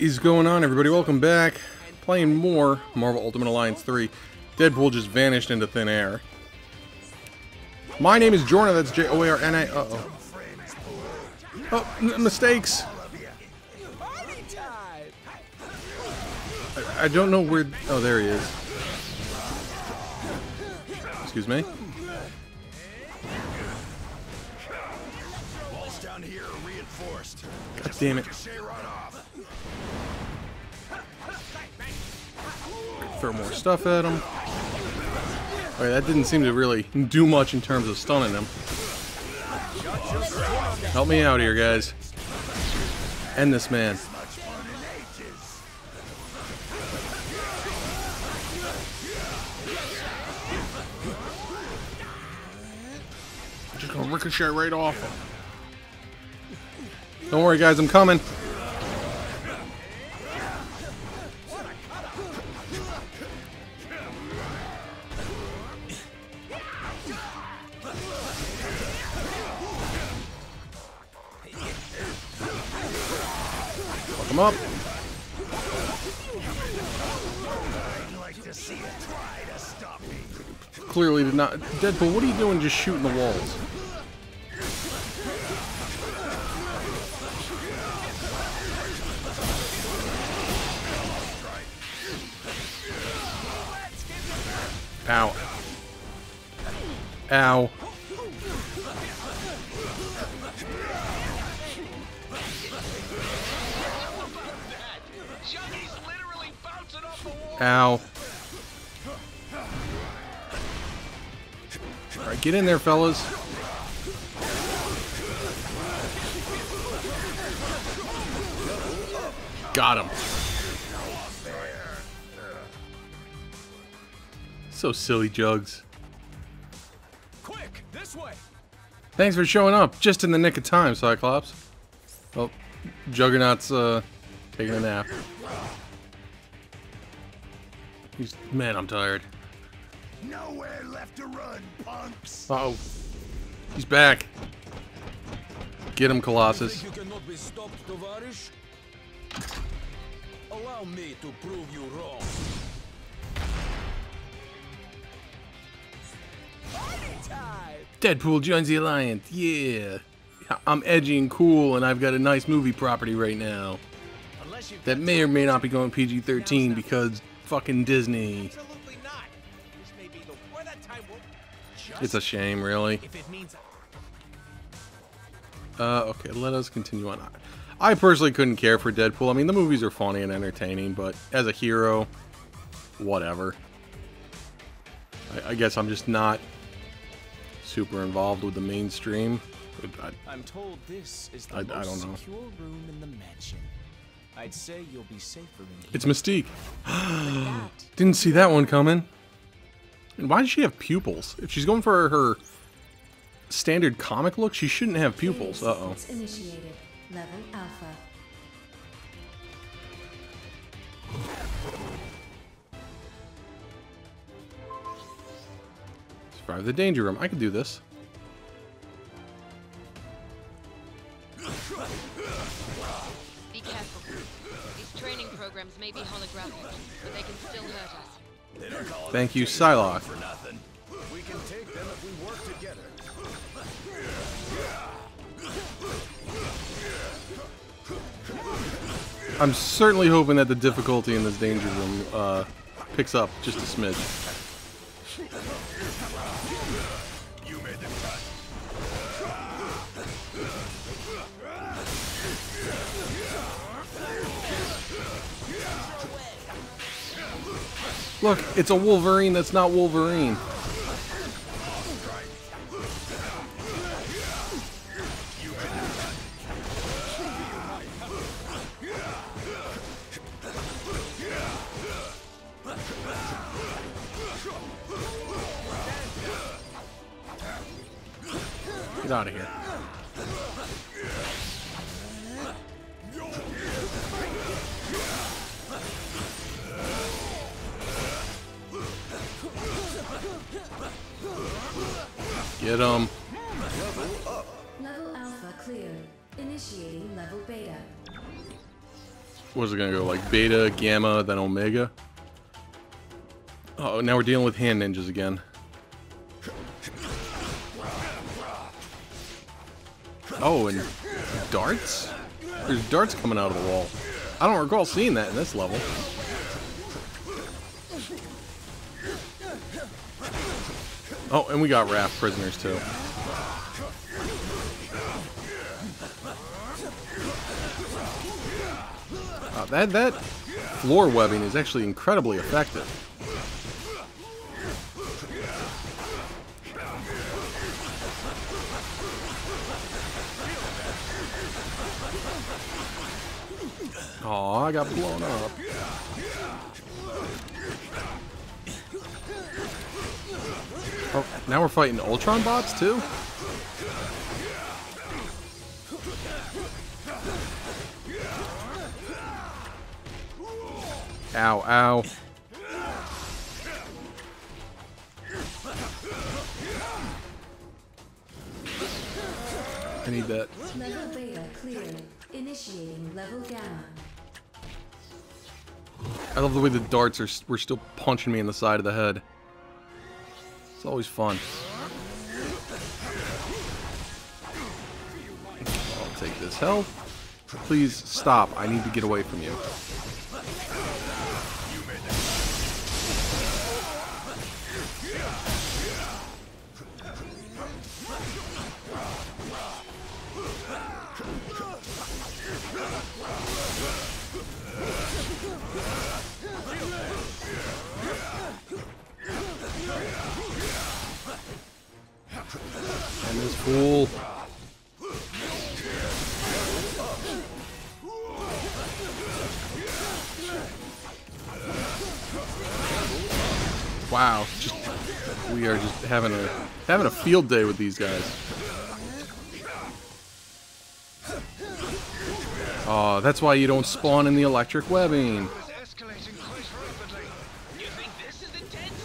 What is going on, everybody? Welcome back. Playing more Marvel Ultimate Alliance 3. Deadpool just vanished into thin air. My name is Jorna, that's J-O-A-R-N-A. Uh-oh. Oh, mistakes! I don't know where... Oh, there he is. Excuse me? God damn it. Throw more stuff at him. Alright, that didn't seem to really do much in terms of stunning him. Help me out here, guys. End this man. I'm just gonna ricochet right off him. Don't worry, guys, I'm coming. Fuck him up. Clearly did not. Deadpool, what are you doing just shooting the walls? Ow. Ow. Ow. Alright, get in there, fellas. Got him. So silly, Jugs. Quick, this way. Thanks for showing up just in the nick of time, Cyclops. Well, Juggernaut's taking a nap. Man, I'm tired. Nowhere left to run, punks. Uh-oh. He's back. Get him, Colossus. You cannot be stopped, Tovarish. Allow me to prove you wrong. Deadpool joins the Alliance, yeah! I'm edgy and cool, and I've got a nice movie property right now. That may or may not be going PG-13 because fucking Disney. Absolutely not. This may be the one time we'll just... It's a shame, really. Okay, let us continue on. I personally couldn't care for Deadpool. I mean, the movies are funny and entertaining, but as a hero, whatever. I guess I'm just not... super involved with the mainstream. I'm told this is the most secure room in the mansion. I'd say you'll be safer in here. It's Mystique. Didn't see that one coming. And why does she have pupils? If she's going for her standard comic look, she shouldn't have pupils. Uh-oh. Initiated. Level alpha. The danger room. I can do this. Be careful. These training programs may be holographic, but they can still hurt us. They don't call us. Thank you, Psylocke. For nothing. We can take them if we work together. I'm certainly hoping that the difficulty in this danger room picks up just a smidge. Look, it's a Wolverine that's not Wolverine. Get out of here. Get him. Level up. Level alpha clear. Initiating level beta. Where's it gonna go? Like beta, gamma, then omega? Oh, now we're dealing with hand ninjas again. Oh, and darts? There's darts coming out of the wall. I don't recall seeing that in this level. Oh, and we got raft prisoners too. That floor webbing is actually incredibly effective. Oh, I got blown up. Oh, now we're fighting Ultron bots too? Ow, ow. I need that. Level beta clear. Initiating level down. I love the way the darts were still punching me in the side of the head. It's always fun. I'll take this health. Please stop. I need to get away from you. And this fool. Wow, just, we are just having a field day with these guys. Oh, that's why you don't spawn in the electric webbing. You think this is intense?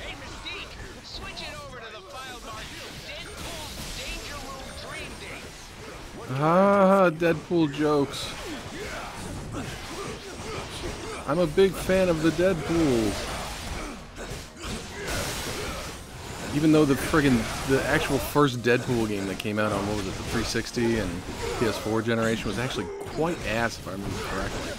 Hey, Mystique, switch it over to the file marked Deadpool's Danger Room Dream Dates. Ah, Deadpool jokes. I'm a big fan of the Deadpools. Even though the actual first Deadpool game that came out on, what was it, the 360 and PS4 generation was actually quite ass, if I remember correctly.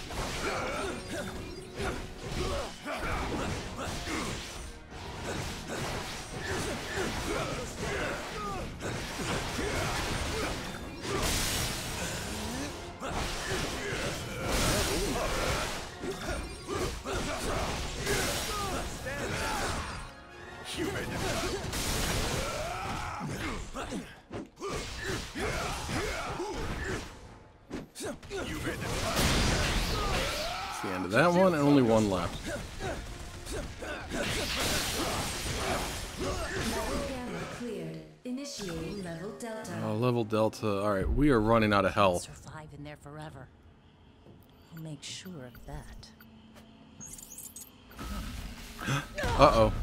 That one and only one left. Oh, level delta. All right, we are running out of health. Survive in there forever. I'll make sure of that. Uh oh.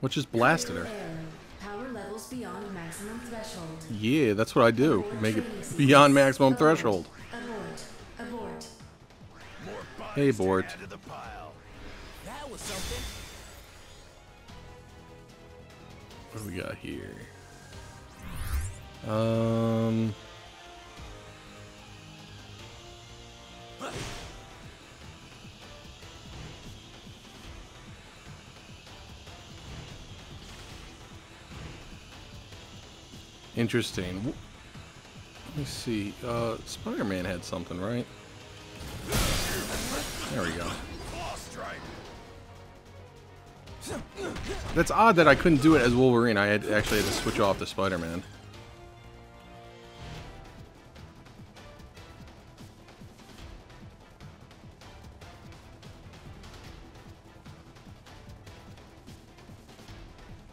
What just blasted her? Power levels beyond maximum threshold. Yeah, that's what I do. Make it beyond maximum threshold. Hey, board. That was something. What do we got here? Interesting. Let me see. Spider-Man had something, right? There we go. That's odd that I couldn't do it as Wolverine. I actually had to switch off to Spider-Man.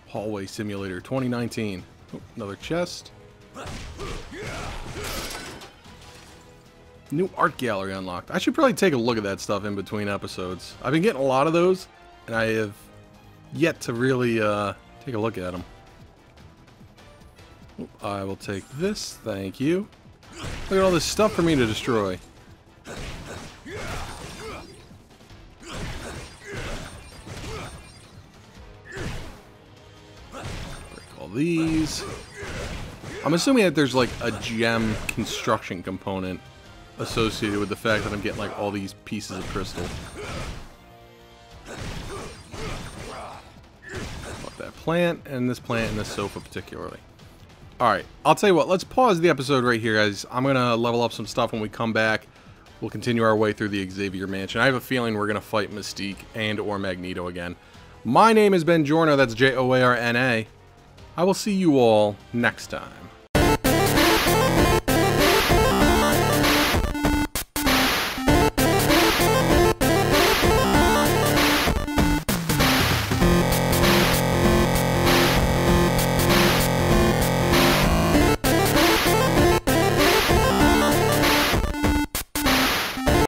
Hallway Simulator 2019. Oh, another chest. New art gallery unlocked. I should probably take a look at that stuff in between episodes. I've been getting a lot of those, and I have yet to really take a look at them. I will take this, thank you. Look at all this stuff for me to destroy. these. I'm assuming that there's like a gem construction component associated with the fact that I'm getting like all these pieces of crystal. About that plant and this sofa particularly. Alright, I'll tell you what, let's pause the episode right here, guys. I'm going to level up some stuff when we come back. We'll continue our way through the Xavier Mansion. I have a feeling we're going to fight Mystique and or Magneto again. My name has been Jorna, that's J-O-A-R-N-A. I will see you all next time.